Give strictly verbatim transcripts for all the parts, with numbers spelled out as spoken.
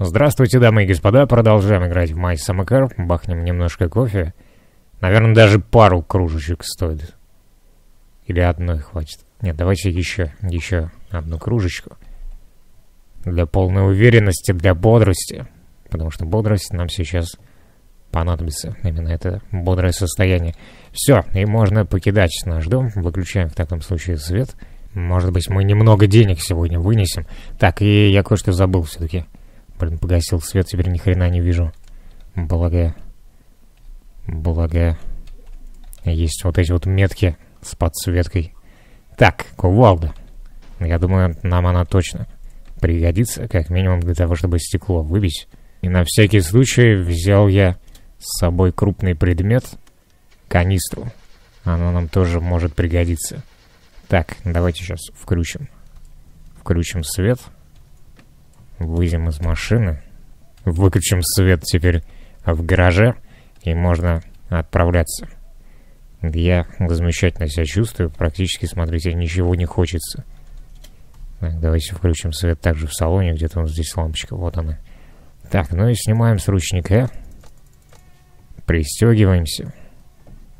Здравствуйте, дамы и господа, продолжаем играть в My Summer Car, бахнем немножко кофе. Наверное, даже пару кружечек стоит. Или одной хватит. Нет, давайте еще, еще одну кружечку. Для полной уверенности, для бодрости. Потому что бодрость нам сейчас понадобится. Именно это бодрое состояние. Все, и можно покидать наш дом. Выключаем в таком случае свет. Может быть, мы немного денег сегодня вынесем. Так, и я кое-что забыл все-таки. Блин, погасил свет, теперь ни хрена не вижу. Благо. Благо. Есть вот эти вот метки с подсветкой. Так, кувалда. Я думаю, нам она точно пригодится. Как минимум для того, чтобы стекло выбить. И на всякий случай взял я с собой крупный предмет. Канистру. Она нам тоже может пригодиться. Так, давайте сейчас включим. Включим свет. Выйдем из машины. Выключим свет теперь в гараже. И можно отправляться. Я замечательно себя чувствую. Практически, смотрите, ничего не хочется. Так, давайте включим свет также в салоне. Где-то вот здесь лампочка. Вот она. Так, ну и снимаем с ручника. Пристегиваемся.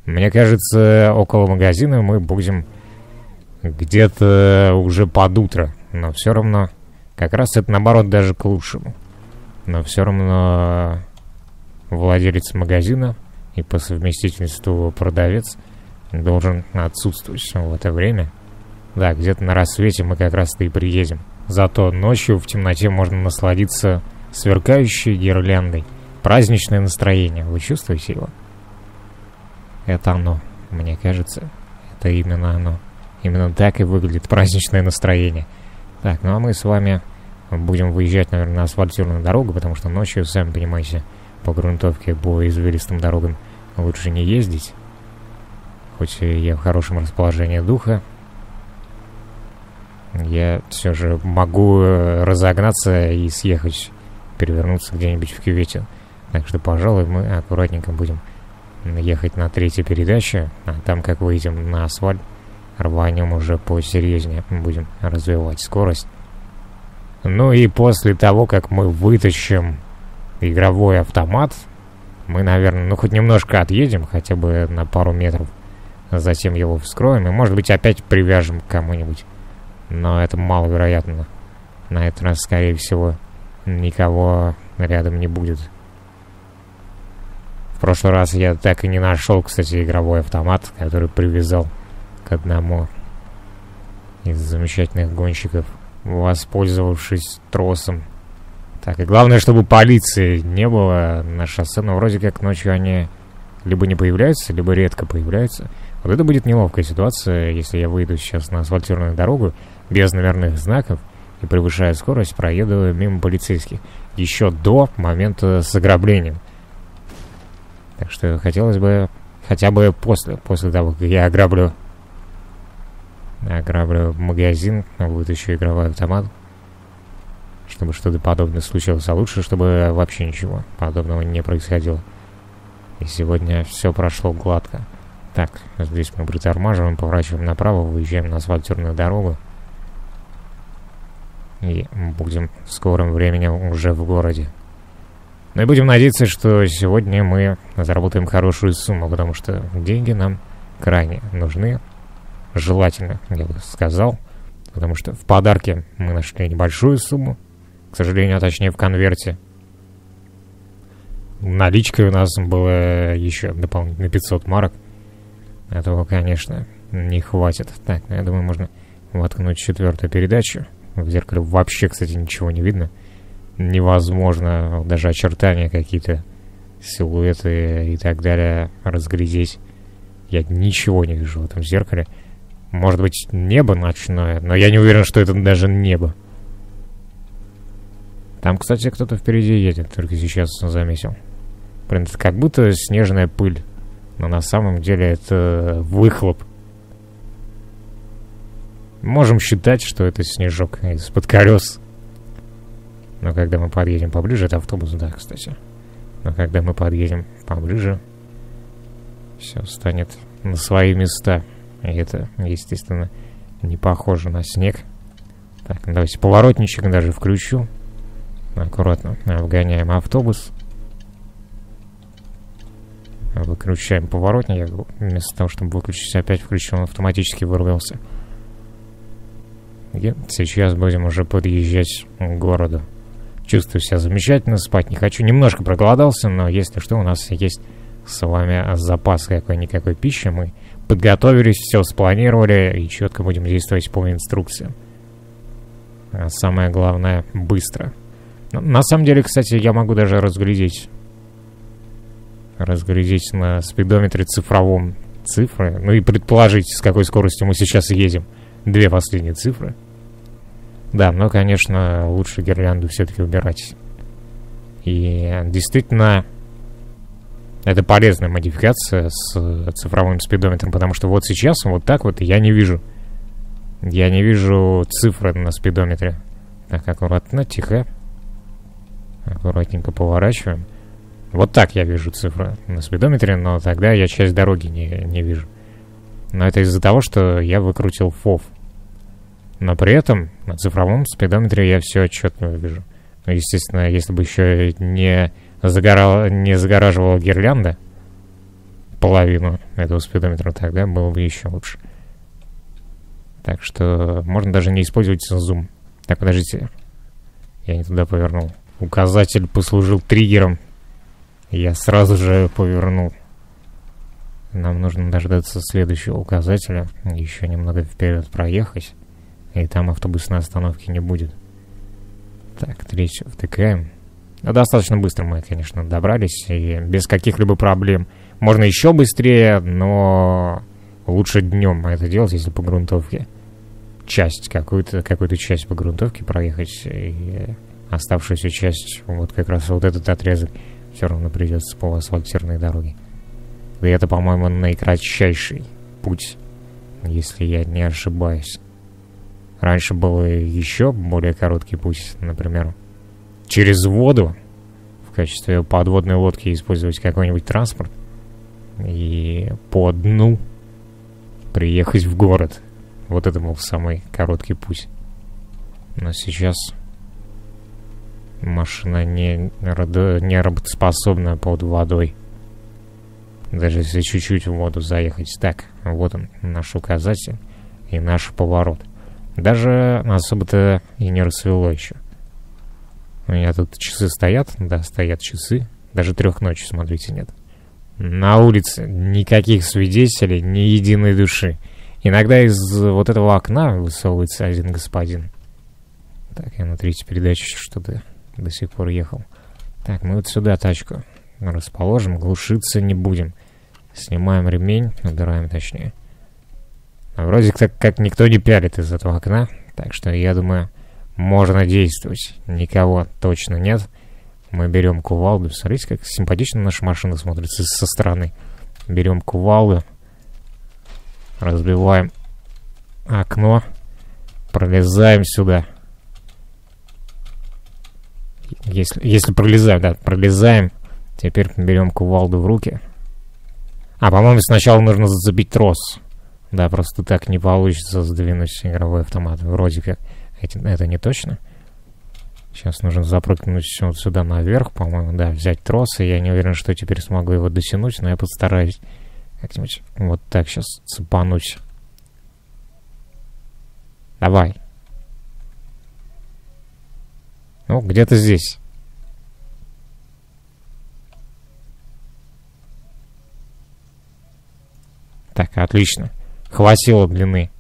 Мне кажется, около магазина мы будем где-то уже под утро. Но все равно... Как раз это, наоборот, даже к лучшему. Но все равно владелец магазина и по совместительству продавец должен отсутствовать в это время. Да, где-то на рассвете мы как раз-то и приедем. Зато ночью в темноте можно насладиться сверкающей гирляндой. Праздничное настроение. Вы чувствуете его? Это оно, мне кажется. Это именно оно. Именно так и выглядит праздничное настроение. Так, ну а мы с вами будем выезжать, наверное, на асфальтированную дорогу, потому что ночью, сами понимаете, по грунтовке, по извилистым дорогам лучше не ездить. Хоть я в хорошем расположении духа, я все же могу разогнаться и съехать, перевернуться где-нибудь в кювете. Так что, пожалуй, мы аккуратненько будем ехать на третьей передаче, а там, как выйдем на асфальт, рванем уже посерьезнее. Будем развивать скорость. Ну и после того, как мы вытащим игровой автомат, мы, наверное, ну хоть немножко отъедем, хотя бы на пару метров. Затем его вскроем и, может быть, опять привяжем к кому-нибудь. Но это маловероятно. На этот раз, скорее всего, никого рядом не будет. В прошлый раз я так и не нашел, кстати, игровой автомат, который привязал к одному из замечательных гонщиков, воспользовавшись тросом. Так, и главное, чтобы полиции не было на шоссе, но вроде как ночью они либо не появляются, либо редко появляются. Вот это будет неловкая ситуация, если я выйду сейчас на асфальтированную дорогу без номерных знаков и, превышая скорость, проеду мимо полицейских еще до момента с ограблением. Так что хотелось бы хотя бы после, после того, как я ограблю Ограблю магазин, вытащу игровой автомат, чтобы что-то подобное случилось. А лучше, чтобы вообще ничего подобного не происходило. И сегодня все прошло гладко. Так, здесь мы притормаживаем, поворачиваем направо, выезжаем на асфальтированную дорогу. И будем в скором времени уже в городе. Ну и будем надеяться, что сегодня мы заработаем хорошую сумму, потому что деньги нам крайне нужны. Желательно, я бы сказал, потому что в подарке мы нашли небольшую сумму, к сожалению, а точнее в конверте. Наличкой у нас было еще дополнительно пятьсот марок. Этого, конечно, не хватит. Так, ну, я думаю, можно воткнуть четвертую передачу. В зеркале вообще, кстати, ничего не видно. Невозможно даже очертания какие-то, силуэты и так далее разглядеть. Я ничего не вижу в этом зеркале. Может быть, небо ночное, но я не уверен, что это даже небо. Там, кстати, кто-то впереди едет, только сейчас заметил. Блин, это как будто снежная пыль, но на самом деле это выхлоп. Можем считать, что это снежок из-под колес. Но когда мы подъедем поближе, это автобус, да, кстати. Но когда мы подъедем поближе, все станет на свои места. И это, естественно, не похоже на снег. Так, давайте поворотничек даже включу. аккуратно вгоняем автобус. Выключаем поворотник. Я вместо того, чтобы выключить, опять включил, он автоматически вырвался. И сейчас будем уже подъезжать к городу. Чувствую себя замечательно, спать не хочу. Немножко проголодался, но если что, у нас есть с вами запас какой-никакой пищи. Мы подготовились, все спланировали и четко будем действовать по инструкциям. А самое главное, быстро. Но, на самом деле, кстати, я могу даже разглядеть. Разглядеть на спидометре цифровом цифры. Ну и предположить, с какой скоростью мы сейчас едем. Две последние цифры. Да, но, конечно, лучше гирлянду все-таки убирать. И действительно, это полезная модификация с цифровым спидометром, потому что вот сейчас вот так вот я не вижу. Я не вижу цифры на спидометре. Так, аккуратно, тихо. Аккуратненько поворачиваем. Вот так я вижу цифры на спидометре, но тогда я часть дороги не, не вижу. Но это из-за того, что я выкрутил эф о эф. Но при этом на цифровом спидометре я все отчетно вижу. Ну, естественно, если бы еще не, загорало, не загораживала гирлянда половину этого спидометра, тогда было бы еще лучше. Так что можно даже не использовать зум. Так, подождите. Я не туда повернул. Указатель послужил триггером. Я сразу же повернул. Нам нужно дождаться следующего указателя. Еще немного вперед проехать. И там автобусной остановки не будет. Так, третью втыкаем. Но достаточно быстро мы, конечно, добрались. И без каких-либо проблем. Можно еще быстрее, но лучше днем это делать, если по грунтовке. Часть, какую-то какую-то часть по грунтовке проехать. И оставшуюся часть, вот как раз вот этот отрезок, все равно придется по асфальтированной дороге. И это, по-моему, наикратчайший путь, если я не ошибаюсь. Раньше был еще более короткий путь, например, через воду. В качестве подводной лодки использовать какой-нибудь транспорт. И по дну приехать в город. Вот это был самый короткий путь. Но сейчас машина не, не работоспособна под водой. Даже если чуть-чуть в воду заехать. Так, вот он, наш указатель и наш поворот. Даже особо-то и не рассвело еще. У меня тут часы стоят. Да, стоят часы. Даже трех ночи, смотрите, нет. На улице никаких свидетелей, ни единой души. Иногда из вот этого окна высовывается один господин. Так, я на третьей передаче что-то до сих пор ехал. Так, мы вот сюда тачку расположим. Глушиться не будем. Снимаем ремень, убираем точнее. Вроде как, как никто не пялит из этого окна. Так что, я думаю, можно действовать. Никого точно нет. Мы берем кувалду. Смотрите, как симпатично наша машина смотрится со стороны. Берем кувалду. Разбиваем окно. Пролезаем сюда. Если, если пролезаем, да, пролезаем. Теперь берем кувалду в руки. А, по-моему, сначала нужно зацепить трос. Да, просто так не получится сдвинуть игровой автомат. Вроде как. Это не точно. Сейчас нужно запрыгнуть вот сюда наверх, по-моему, да, взять трос. И я не уверен, что теперь смогу его дотянуть, но я постараюсь как-нибудь вот так сейчас цепануть. Давай. Ну, где-то здесь. Так, отлично. Хватило длины.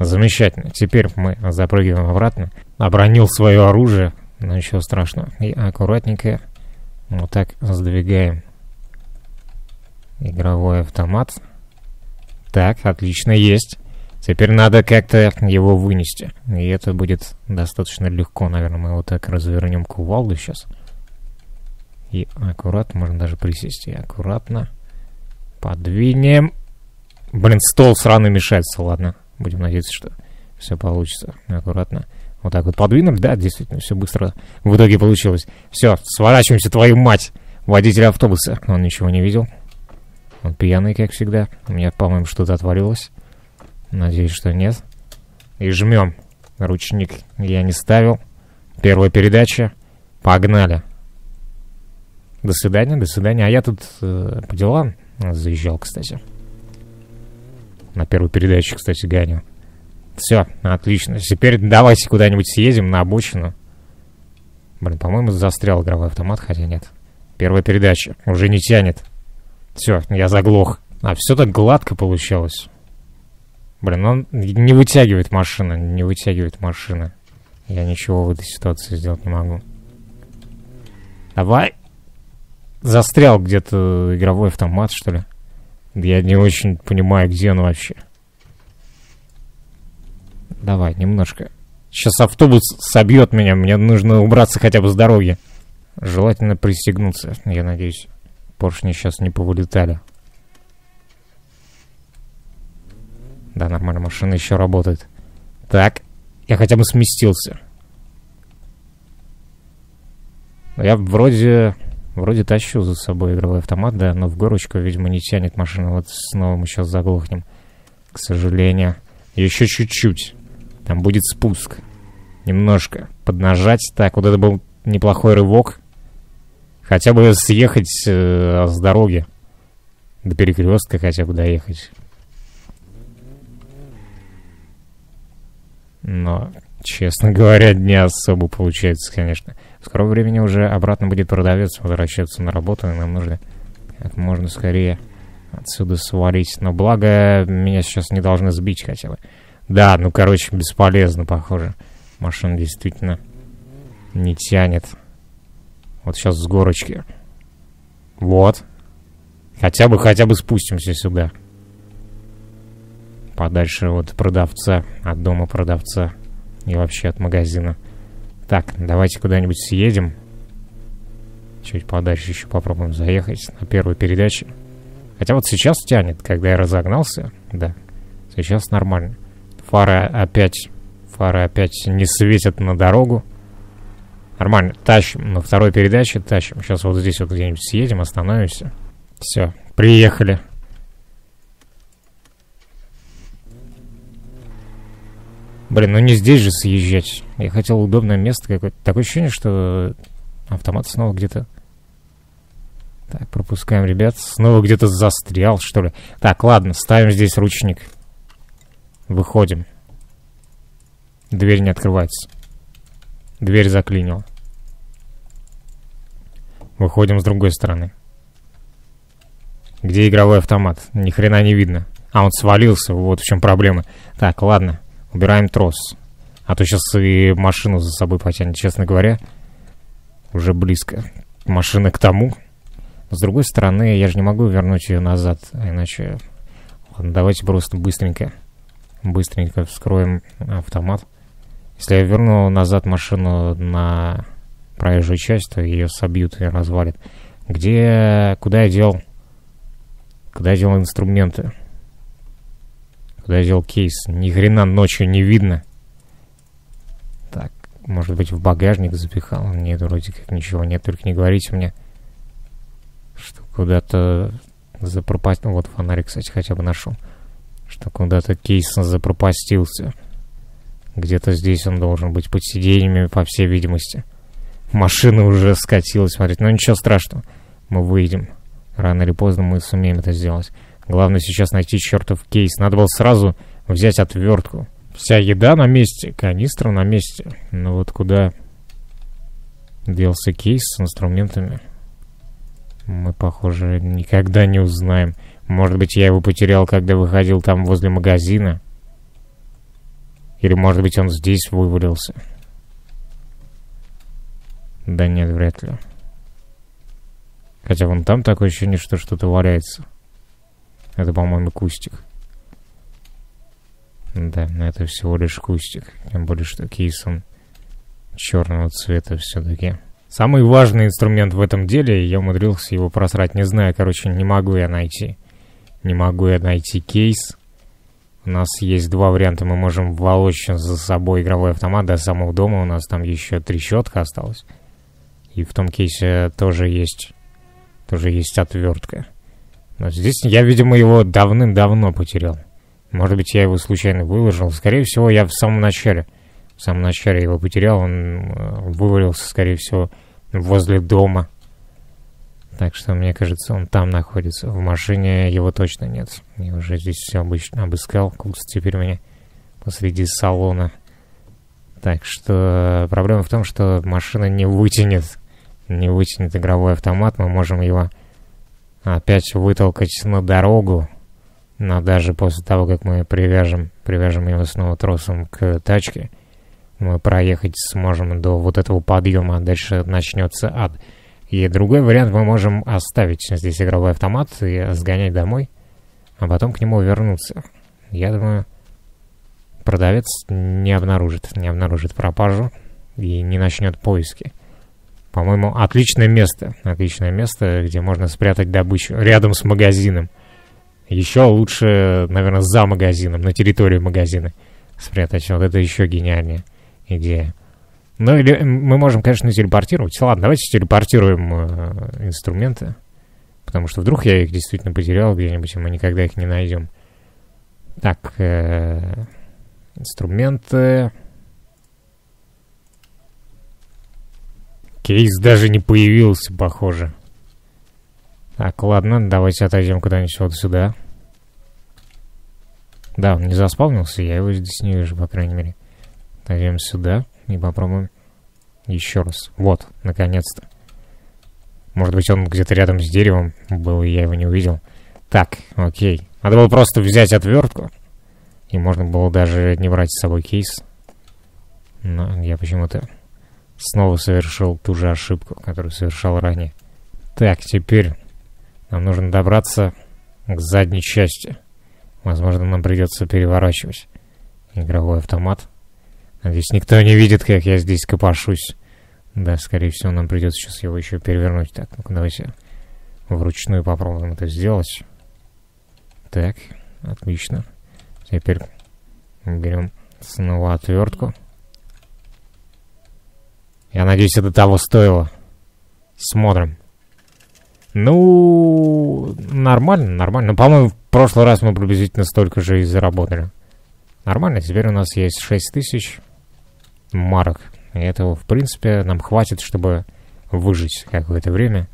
Замечательно. Теперь мы запрыгиваем обратно. Обронил свое оружие. Но ничего страшного. И аккуратненько вот так сдвигаем игровой автомат. Так, отлично, есть. Теперь надо как-то его вынести. И это будет достаточно легко, наверное. Мы вот так развернем кувалду сейчас. И аккуратно, можно даже присесть. И аккуратно подвинем. Блин, стол сраный мешается, ладно. Будем надеяться, что все получится. Аккуратно. Вот так вот подвинули. Да, действительно, все быстро в итоге получилось. Все, сворачиваемся, твою мать. Водитель автобуса. Он ничего не видел. Он пьяный, как всегда. У меня, по-моему, что-то отвалилось. Надеюсь, что нет. И жмем. Ручник я не ставил. Первая передача. Погнали. До свидания, до свидания. А я тут э, по делам заезжал, кстати. На первую передачу, кстати, гоню. Все, отлично. Теперь давайте куда-нибудь съездим на обочину. Блин, по-моему, застрял игровой автомат, хотя нет. Первая передача. Уже не тянет. Все, я заглох. А, все так гладко получалось. Блин, он не вытягивает машина, не вытягивает машина. Я ничего в этой ситуации сделать не могу. Давай. Застрял где-то игровой автомат, что ли? Я не очень понимаю, где он вообще. Давай, немножко. Сейчас автобус собьет меня. Мне нужно убраться хотя бы с дороги. Желательно пристегнуться. Я надеюсь, поршни сейчас не повылетали. Да, нормально, машина еще работает. Так, я хотя бы сместился. Я вроде... Вроде тащу за собой игровой автомат, да, но в горочку, видимо, не тянет машина. Вот снова мы сейчас заглохнем, к сожалению. Еще чуть-чуть. Там будет спуск. Немножко поднажать. Так, вот это был неплохой рывок. Хотя бы съехать э, с дороги. До перекрестка хотя бы доехать. Но, честно говоря, не особо получается, конечно. В скором времени уже обратно будет продавец возвращаться на работу, и нам нужно как можно скорее отсюда свалить. Но благо, меня сейчас не должны сбить хотя бы. Да, ну, короче, бесполезно, похоже. Машина действительно не тянет. Вот сейчас с горочки. Вот. Хотя бы, хотя бы спустимся сюда. Подальше от продавца, от дома продавца и вообще от магазина. Так, давайте куда-нибудь съедем. Чуть подальше еще попробуем заехать на первую передачу. Хотя вот сейчас тянет, когда я разогнался. Да, сейчас нормально. Фары опять, фары опять не светят на дорогу. Нормально, тащим. На второй передаче тащим. Сейчас вот здесь вот где-нибудь съедем, остановимся. Все, приехали. Блин, ну не здесь же съезжать. Я хотел удобное место какое-то. Такое ощущение, что автомат снова где-то... Так, пропускаем, ребят. Снова где-то застрял, что ли. Так, ладно, ставим здесь ручник. Выходим. Дверь не открывается. Дверь заклинила. Выходим с другой стороны. Где игровой автомат? Ни хрена не видно. А, он свалился, вот в чем проблема. Так, ладно. Убираем трос. А то сейчас и машину за собой потянет, честно говоря. Уже близко. Машина к тому. Но с другой стороны, я же не могу вернуть ее назад. Иначе... Ладно, давайте просто быстренько. Быстренько вскроем автомат. Если я верну назад машину на проезжую часть, то ее собьют и развалит. Где... Куда я дел? Куда я дел инструменты? Куда я взял кейс? Ни хрена ночью не видно. Так, может быть, в багажник запихал? Нет, вроде как ничего нет. Только не говорите мне, что куда-то запропастил. Вот фонарик, кстати, хотя бы нашел. Что куда-то кейс запропастился. Где-то здесь он должен быть под сиденьями, по всей видимости. Машина уже скатилась, смотрите. Но ничего страшного. Мы выйдем. Рано или поздно мы сумеем это сделать. Главное сейчас найти чертов кейс. Надо было сразу взять отвертку. Вся еда на месте, канистра на месте. Но вот куда делся кейс с инструментами, мы, похоже, никогда не узнаем. Может быть, я его потерял, когда выходил там возле магазина. Или, может быть, он здесь вывалился. Да нет, вряд ли. Хотя вон там такое ощущение, что что-то валяется. Это, по-моему, кустик. Да, но это всего лишь кустик. Тем более, что кейс он черного цвета все-таки. Самый важный инструмент в этом деле, я умудрился его просрать. Не знаю, короче, не могу я найти. Не могу я найти кейс. У нас есть два варианта. Мы можем волочь за собой игровой автомат до самого дома. У нас там еще трещотка осталась. И в том кейсе тоже есть, тоже есть отвертка. Но здесь я, видимо, его давным-давно потерял. Может быть, я его случайно выложил. Скорее всего, я в самом начале. В самом начале его потерял. Он вывалился, скорее всего, возле дома. Так что, мне кажется, он там находится. В машине его точно нет. Я уже здесь все обычно обыскал. Кукс теперь у меня посреди салона. Так что проблема в том, что машина не вытянет. Не вытянет игровой автомат. Мы можем его опять вытолкать на дорогу. Но даже после того, как мы привяжем, привяжем его снова тросом к тачке, мы проехать сможем до вот этого подъема. А дальше начнется ад. И другой вариант, мы можем оставить здесь игровой автомат и сгонять домой, а потом к нему вернуться. Я думаю, продавец не обнаружит, не обнаружит пропажу и не начнет поиски. По-моему, отличное место, отличное место, где можно спрятать добычу рядом с магазином. Еще лучше, наверное, за магазином, на территорию магазина спрятать. Вот это еще гениальная идея. Ну, или мы можем, конечно, телепортировать. Ладно, давайте телепортируем э, инструменты. Потому что вдруг я их действительно потерял где-нибудь, и мы никогда их не найдем. Так, э, инструменты. Кейс даже не появился, похоже. Так, ладно, давайте отойдем куда-нибудь вот сюда. Да, он не заспавнился, я его здесь не вижу, по крайней мере. Отойдем сюда. И попробуем еще раз. Вот, наконец-то. Может быть, он где-то рядом с деревом был, и я его не увидел. Так, окей. Надо было просто взять отвертку. И можно было даже не брать с собой кейс. Но я почему-то снова совершил ту же ошибку, которую совершал ранее. Так, теперь нам нужно добраться к задней части. Возможно, нам придется переворачивать игровой автомат. Надеюсь, никто не видит, как я здесь копошусь. Да, скорее всего, нам придется сейчас его еще перевернуть. Так, ну-ка, давайте вручную попробуем это сделать. Так, отлично. Теперь берем снова отвертку. Я надеюсь, это того стоило. Смотрим. Ну, нормально, нормально. По-моему, в прошлый раз мы приблизительно столько же и заработали. Нормально, теперь у нас есть шесть тысяч марок. И этого, в принципе, нам хватит, чтобы выжить какое-то время.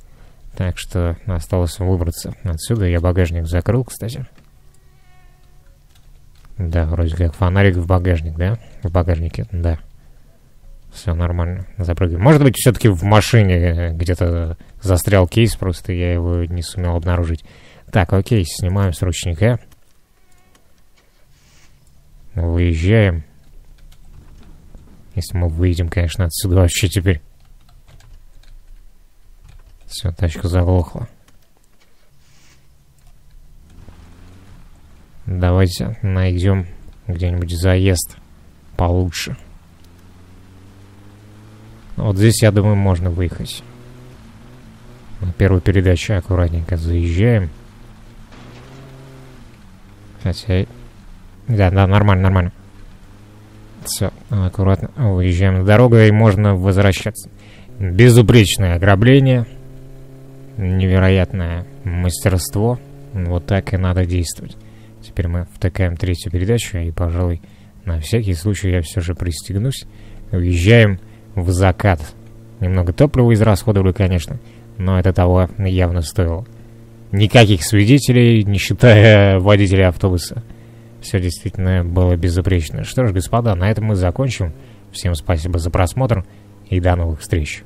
Так что осталось выбраться отсюда. Я багажник закрыл, кстати. Да, вроде как фонарик в багажник, да? В багажнике, да. Все нормально, запрыгиваем. Может быть, все-таки в машине где-то застрял кейс, просто я его не сумел обнаружить. Так, окей, снимаем с ручника. Выезжаем. Если мы выйдем, конечно, отсюда вообще теперь. Все, тачка заглохла. Давайте найдем где-нибудь заезд получше. Вот здесь, я думаю, можно выехать. На первой передаче аккуратненько заезжаем. Хотя... Да, да, нормально, нормально. Все, аккуратно выезжаем на дорогу, и можно возвращаться. Безупречное ограбление. Невероятное мастерство. Вот так и надо действовать. Теперь мы втыкаем третью передачу, и, пожалуй, на всякий случай я все же пристегнусь. Уезжаем в закат. Немного топлива израсходовали, конечно, но это того явно стоило. Никаких свидетелей, не считая водителя автобуса. Все действительно было безупречно. Что ж, господа, на этом мы закончим. Всем спасибо за просмотр и до новых встреч.